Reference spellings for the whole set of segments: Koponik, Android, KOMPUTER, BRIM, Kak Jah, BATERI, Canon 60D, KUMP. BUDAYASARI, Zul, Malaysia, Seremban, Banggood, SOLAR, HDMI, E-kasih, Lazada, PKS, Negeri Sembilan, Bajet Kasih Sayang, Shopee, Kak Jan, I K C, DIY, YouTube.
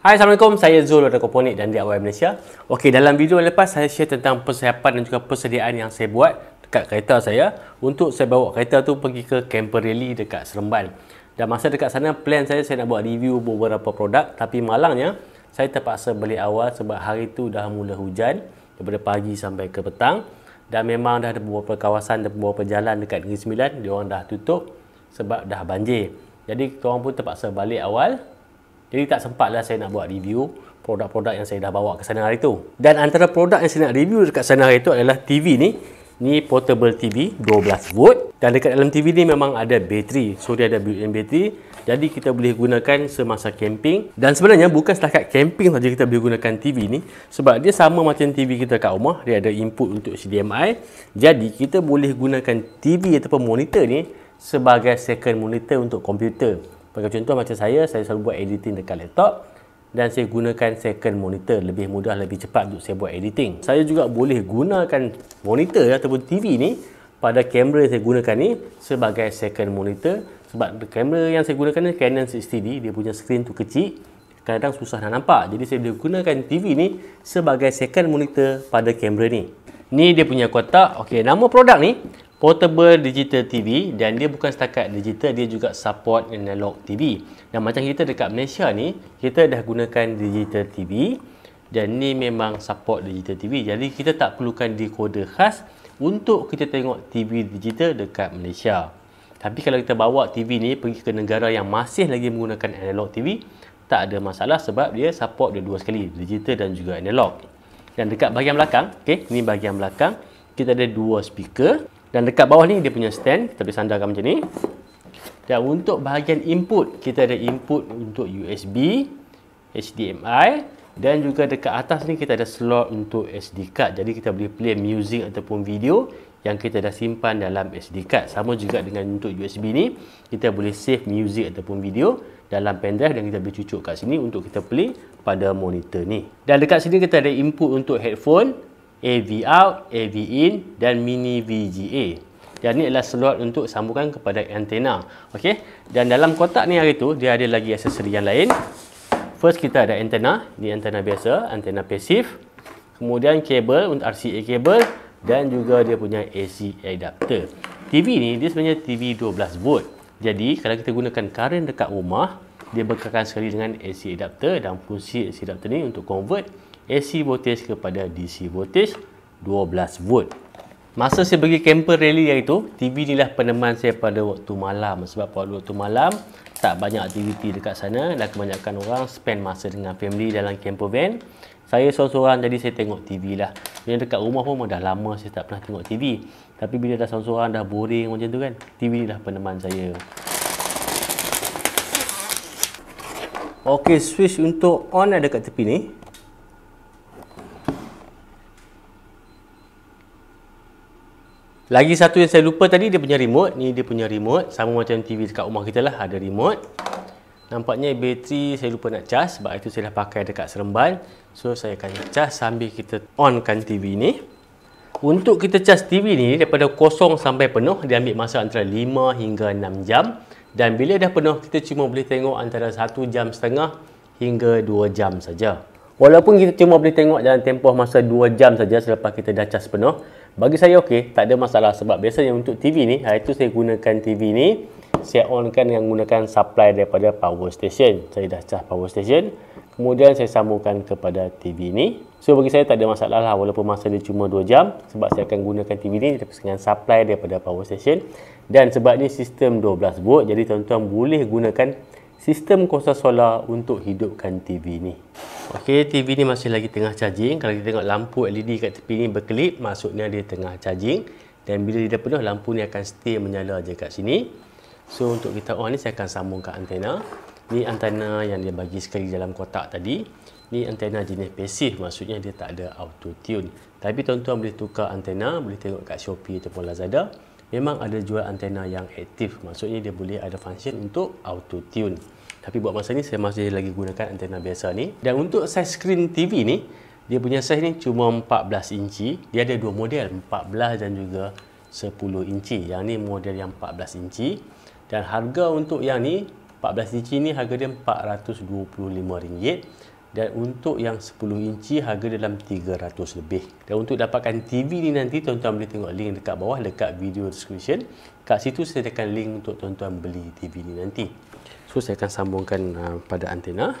Hai, Assalamualaikum. Saya Zul dari Koponik dan DIY Malaysia. Okey, dalam video yang lepas saya share tentang persiapan dan juga persediaan yang saya buat dekat kereta saya untuk saya bawa kereta tu pergi ke camper rally dekat Seremban. Dan masa dekat sana plan saya nak buat review beberapa produk, tapi malangnya saya terpaksa beli awal sebab hari tu dah mula hujan daripada pagi sampai ke petang dan memang dah ada beberapa kawasan dan beberapa jalan dekat Negeri Sembilan diorang dah tutup sebab dah banjir. Jadi diorang pun terpaksa balik awal. Jadi tak sempatlah saya nak buat review produk-produk yang saya dah bawa ke sana hari tu. Dan antara produk yang saya nak review dekat sana hari tu adalah TV ni. Ni portable TV 12 volt dan dekat dalam TV ni memang ada bateri. So dia ada built-in bateri. Jadi kita boleh gunakan semasa camping dan sebenarnya bukan setakat camping saja kita boleh gunakan TV ni sebab dia sama macam TV kita kat rumah, dia ada input untuk HDMI. Jadi kita boleh gunakan TV ataupun monitor ni sebagai second monitor untuk komputer. Sebagai contoh macam saya selalu buat editing dekat laptop dan saya gunakan second monitor, lebih mudah, lebih cepat untuk saya buat editing. Saya juga boleh gunakan monitor ataupun TV ni pada kamera yang saya gunakan ni sebagai second monitor sebab kamera yang saya gunakan ni Canon 60D, dia punya skrin tu kecil, kadang-kadang susah nak nampak. Jadi saya boleh gunakan TV ni sebagai second monitor pada kamera ni. Ni dia punya kotak. Okey, nama produk ni Portable Digital TV dan dia bukan setakat digital, dia juga support analog TV. Dan macam kita dekat Malaysia ni, kita dah gunakan digital TV dan ni memang support digital TV. Jadi kita tak perlukan decoder khas untuk kita tengok TV digital dekat Malaysia. Tapi kalau kita bawa TV ni pergi ke negara yang masih lagi menggunakan analog TV, tak ada masalah sebab dia support dua sekali, digital dan juga analog. Dan dekat bahagian belakang, okey, ni bahagian belakang, kita ada dua speaker. Dan dekat bawah ni dia punya stand, kita boleh sandarkan macam ni. Dan untuk bahagian input, kita ada input untuk USB, HDMI dan juga dekat atas ni kita ada slot untuk SD card. Jadi kita boleh play music ataupun video yang kita dah simpan dalam SD card. Sama juga dengan untuk USB ni, kita boleh save music ataupun video dalam pendrive dan kita boleh cucuk kat sini untuk kita play pada monitor ni. Dan dekat sini kita ada input untuk headphone, AV out, AV in dan mini VGA. Dan ni adalah slot untuk sambungan kepada antena. Okey. Dan dalam kotak ni hari tu dia ada lagi aksesori yang lain. First kita ada antena, ni antena biasa, antena pasif. Kemudian kabel untuk RCA kabel dan juga dia punya AC adapter. TV ni dia sebenarnya TV 12 volt. Jadi kalau kita gunakan current dekat rumah, dia bekalkan sekali dengan AC adapter dan fungsi AC adapter ni untuk convert AC voltage kepada DC voltage 12 volt. Masa saya pergi camper rally hari tu, TV ni lah peneman saya pada waktu malam sebab pada waktu malam tak banyak aktiviti dekat sana dan kebanyakan orang spend masa dengan family dalam camper van. Saya seorang-seorang jadi saya tengok TV lah. Bila dekat rumah pun dah lama saya tak pernah tengok TV. Tapi bila dah seorang-seorang dah boring macam tu kan, TV ni lah peneman saya. Okey, switch untuk on ada kat tepi ni. Lagi satu yang saya lupa tadi, dia punya remote. Ni dia punya remote. Sama macam TV dekat rumah kita lah. Ada remote. Nampaknya bateri saya lupa nak cas. Sebab itu saya dah pakai dekat Seremban. So, saya akan cas sambil kita onkan TV ni. Untuk kita cas TV ni, daripada kosong sampai penuh, dia ambil masa antara 5 hingga 6 jam. Dan bila dah penuh, kita cuma boleh tengok antara 1,5 jam hingga 2 jam saja. Walaupun kita cuma boleh tengok dalam tempoh masa 2 jam saja selepas kita dah cas penuh, bagi saya okey, tak ada masalah sebab biasanya untuk TV ni, hari tu saya gunakan TV ni, saya onkan dengan menggunakan supply daripada power station. Saya dah cas power station, kemudian saya sambungkan kepada TV ni. So bagi saya tak ada masalah lah walaupun masa dia cuma 2 jam sebab saya akan gunakan TV ni dengan supply daripada power station dan sebab ni sistem 12 volt jadi tuan-tuan boleh gunakan sistem kuasa solar untuk hidupkan TV ni. Okey, TV ni masih lagi tengah charging. Kalau kita tengok lampu LED kat tepi ni berkelip, maksudnya dia tengah charging. Dan bila dia dah penuh, lampu ni akan stay menyala je kat sini. So, untuk kita on ni, saya akan sambung ke antena. Ni antena yang dia bagi sekali dalam kotak tadi. Ni antena jenis pasif, maksudnya dia tak ada auto tune. Tapi tuan-tuan boleh tukar antena, boleh tengok kat Shopee ataupun Lazada. Memang ada jual antena yang aktif, maksudnya dia boleh ada function untuk auto tune. Tapi buat masa ni saya masih lagi gunakan antena biasa ni. Dan untuk saiz skrin TV ni, dia punya saiz ni cuma 14 inci. Dia ada dua model, 14 dan juga 10 inci. Yang ni model yang 14 inci. Dan harga untuk yang ni 14 inci ni harga dia RM425. Dan untuk yang 10 inci harga dalam 300 lebih. Dan untuk dapatkan TV ni nanti, tuan-tuan boleh tengok link dekat bawah, dekat video description. Kat situ sediakan link untuk tuan-tuan beli TV ni nanti. So saya akan sambungkan pada antena.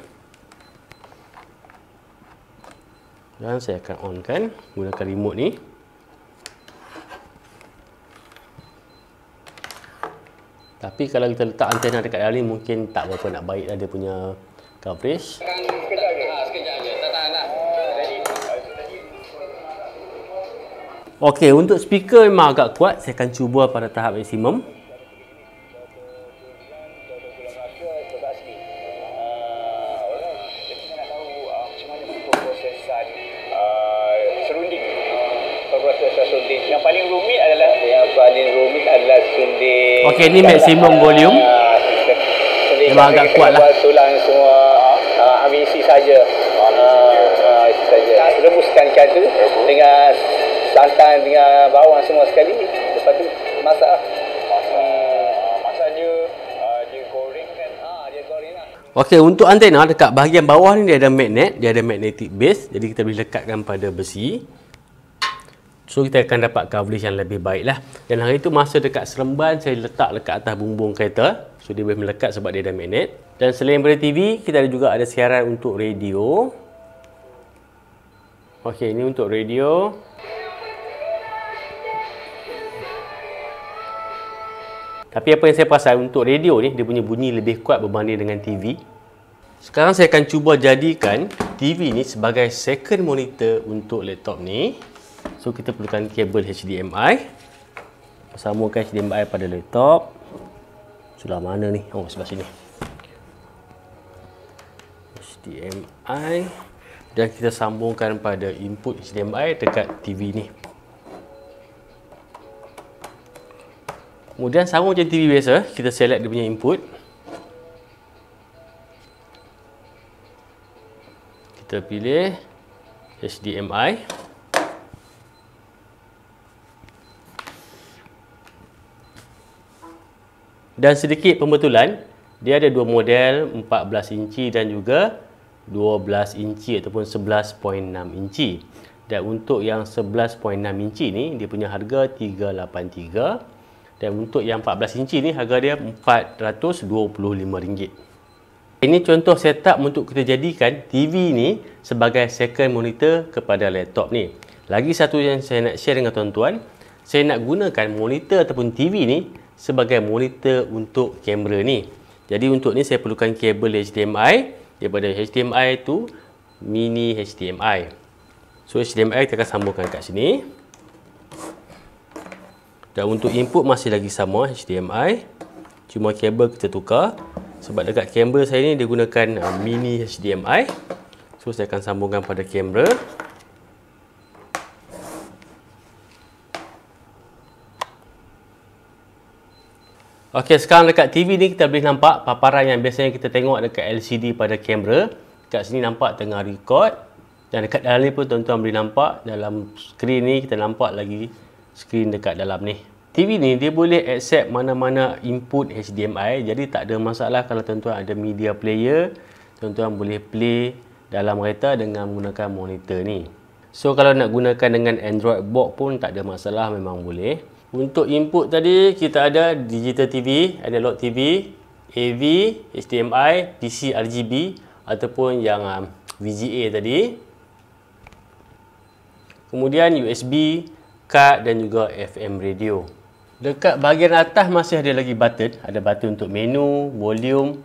Dan saya akan on kan gunakan remote ni. Tapi kalau kita letak antena dekat dalam ni mungkin tak berapa nak baiklah dia punya coverage. Okey, untuk speaker memang agak kuat. Saya akan cuba pada tahap maksimum. Okey, ni maksimum volume. Memang agak kuat lah. Tulang semua amisi saja. Rebuskan kacang dengan santan dengan bawang semua sekali, lepas tu masak. Okey, untuk antena dekat bahagian bawah ni dia ada magnet, dia ada magnetic base, jadi kita boleh lekatkan pada besi. So kita akan dapat coverage yang lebih baiklah. Dan hari itu masa dekat Seremban saya letak dekat atas bumbung kereta. So dia boleh melekat sebab dia ada magnet. Dan selain pada TV, kita juga ada siaran untuk radio. Okey, ini untuk radio. Tapi apa yang saya pasal untuk radio ni, dia punya bunyi lebih kuat berbanding dengan TV. Sekarang saya akan cuba jadikan TV ni sebagai second monitor untuk laptop ni. So kita perlukan kabel HDMI. Sambungkan HDMI pada laptop. Sudah mana ni? Oh, sebelah sini. HDMI. Dan kita sambungkan pada input HDMI dekat TV ni. Kemudian sama macam TV biasa, kita select dia punya input. Kita pilih HDMI. Dan sedikit pembetulan, dia ada dua model 14 inci dan juga 12 inci ataupun 11.6 inci. Dan untuk yang 11.6 inci ni, dia punya harga RM383. Dan untuk yang 14 inci ni harga dia RM425. Ini contoh setup untuk kita jadikan TV ni sebagai second monitor kepada laptop ni. Lagi satu yang saya nak share dengan tuan-tuan, saya nak gunakan monitor ataupun TV ni sebagai monitor untuk kamera ni. Jadi untuk ni saya perlukan kabel HDMI. Daripada HDMI tu mini HDMI. So HDMI kita akan sambungkan kat sini. Dan untuk input masih lagi sama HDMI. Cuma kabel kita tukar. Sebab dekat kamera saya ni dia gunakan mini HDMI. So saya akan sambungkan pada kamera. Okey, sekarang dekat TV ni kita boleh nampak paparan yang biasanya kita tengok dekat LCD pada kamera. Dekat sini nampak tengah record. Dan dekat dalam ni pun tuan-tuan boleh nampak. Dalam skrin ni kita nampak lagi skrin dekat dalam ni. TV ni dia boleh accept mana-mana input HDMI. Jadi tak ada masalah kalau tuan-tuan ada media player, tuan-tuan boleh play dalam kereta dengan menggunakan monitor ni. So kalau nak gunakan dengan Android box pun tak ada masalah, memang boleh. Untuk input tadi kita ada digital TV, analog TV, AV, HDMI, PC RGB ataupun yang VGA tadi. Kemudian USB, kad dan juga FM radio. Dekat bahagian atas masih ada lagi button. Ada button untuk menu, volume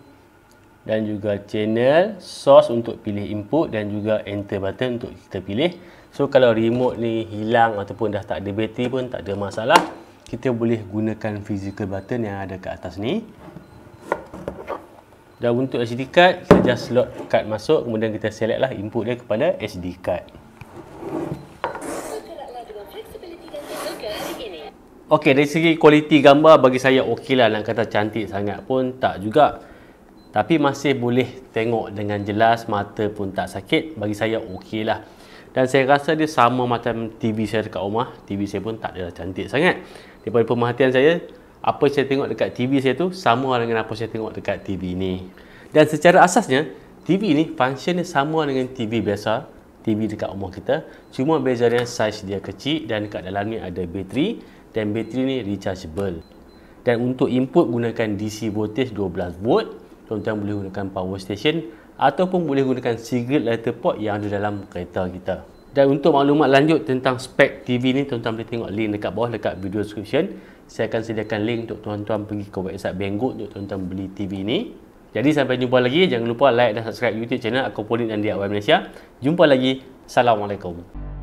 dan juga channel, source untuk pilih input dan juga enter button untuk kita pilih. So kalau remote ni hilang ataupun dah tak ada bateri pun tak ada masalah. Kita boleh gunakan physical button yang ada kat atas ni. Dan untuk SD card, kita just slot card masuk, kemudian kita select lah input dia kepada SD card. Okey, dari segi kualiti gambar bagi saya okey lah, nak kata cantik sangat pun tak juga. Tapi masih boleh tengok dengan jelas, mata pun tak sakit, bagi saya okey lah. Dan saya rasa dia sama macam TV saya dekat rumah, TV saya pun tak adalah cantik sangat. Daripada pemerhatian saya, apa saya tengok dekat TV saya tu sama dengan apa saya tengok dekat TV ni. Dan secara asasnya TV ni fungsinya sama dengan TV biasa, TV dekat rumah kita, cuma bezanya saiz dia kecil dan kat dalam ni ada bateri dan bateri ni rechargeable. Dan untuk input gunakan DC voltage 12 volt, tuan-tuan boleh gunakan power station ataupun boleh gunakan cigarette lighter port yang ada dalam kereta kita. Dan untuk maklumat lanjut tentang spek TV ni, tuan-tuan boleh tengok link dekat bawah dekat video description. Saya akan sediakan link untuk tuan-tuan pergi ke website Banggood untuk tuan-tuan beli TV ni. Jadi sampai jumpa lagi, jangan lupa like dan subscribe YouTube channel Koponik dan DIY Malaysia. Jumpa lagi. Assalamualaikum.